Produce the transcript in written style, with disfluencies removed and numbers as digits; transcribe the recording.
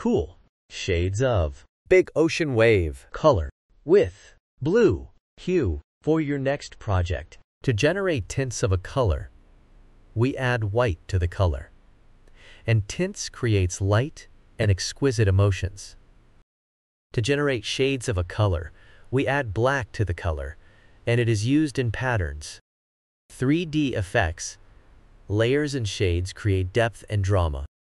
cool shades of Big Ocean Wave color with blue hue for your next project. To generate tints of a color, we add white to the color, and tints creates light and exquisite emotions. To generate shades of a color, we add black to the color, and it is used in patterns. 3D effects, layers and shades create depth and drama.